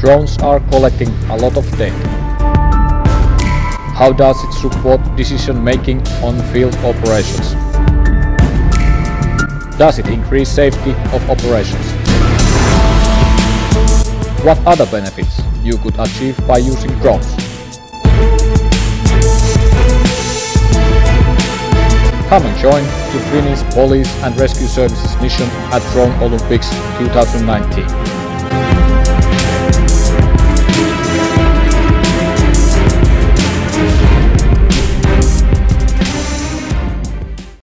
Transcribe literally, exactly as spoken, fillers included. Drones are collecting a lot of data. How does it support decision making on field operations? Does it increase safety of operations? What other benefits you could achieve by using drones? Come and join the Finnish Police and Rescue Services mission at Drone Olympics twenty nineteen.